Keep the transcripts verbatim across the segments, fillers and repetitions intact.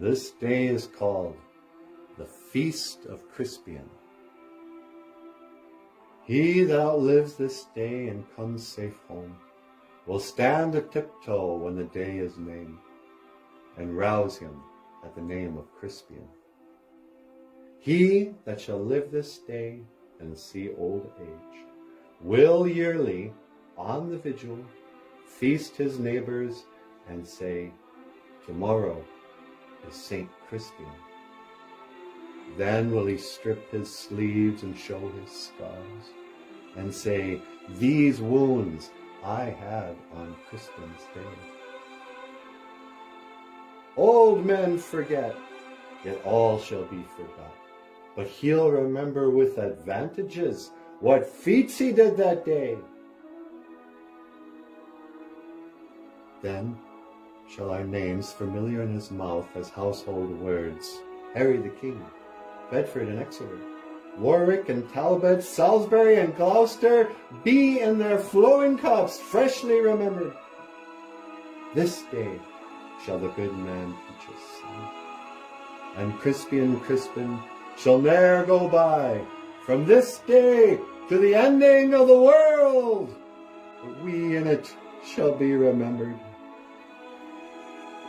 This day is called the Feast of Crispin. He that outlives this day and comes safe home will stand a tiptoe when the day is lame, and rouse him at the name of Crispian. He that shall live this day and see old age will yearly, on the vigil, feast his neighbors and say, tomorrow is Saint Crispin. Then will he strip his sleeves and show his scars, and say, these wounds I had on Crispin's day. Old men forget, yet all shall be forgot. But he'll remember with advantages what feats he did that day. Then shall our names, familiar in his mouth as household words, Harry the King, Bedford and Exeter, Warwick and Talbot, Salisbury and Gloucester, be in their flowing cups freshly remembered. This day shall the good man teach us song, and Crispian Crispin shall ne'er go by, from this day to the ending of the world, but we in it shall be remembered.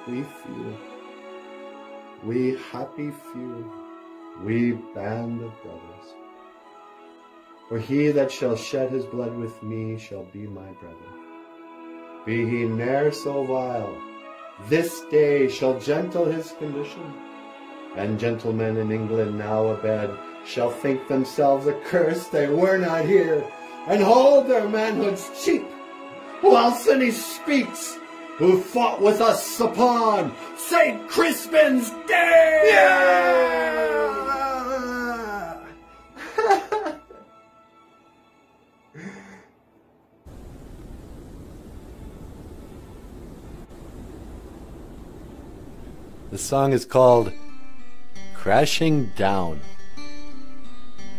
We few, we happy few, we band of brothers. For he that shall shed his blood with me shall be my brother. Be he ne'er so vile, this day shall gentle his condition, and gentlemen in England now abed shall think themselves accursed they were not here, and hold their manhoods cheap, while Sidney speaks, who fought with us upon Saint Crispin's Day! Yeah! The song is called Crashing Down,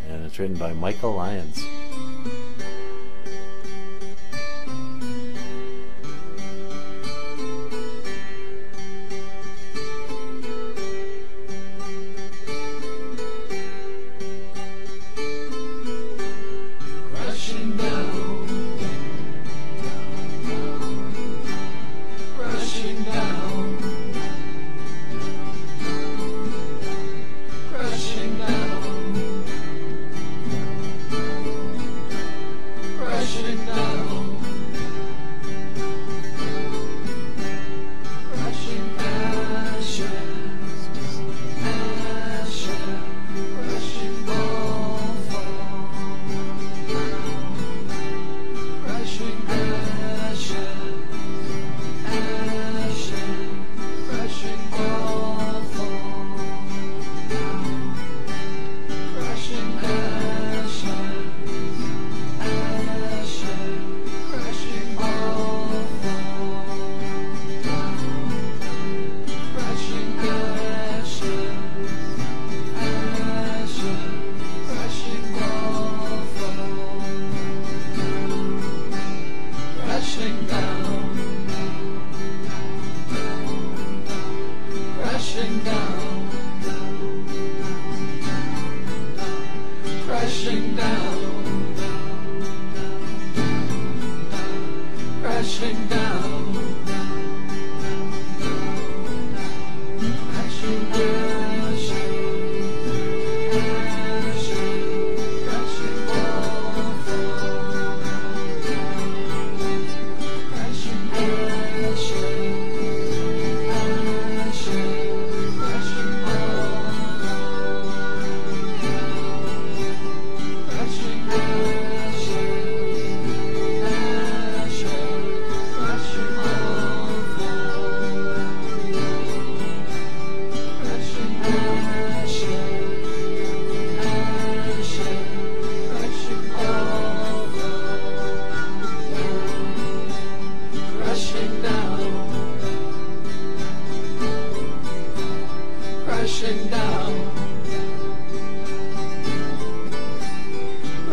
and it's written by Michael Lyons.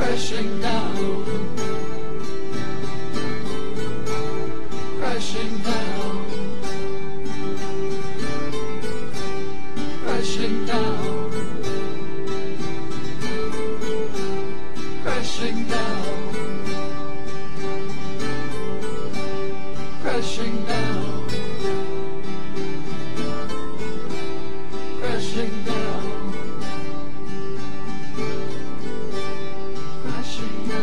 Crashing down, crashing down, crashing down, crashing down, crashing down, crashing down, crashing down.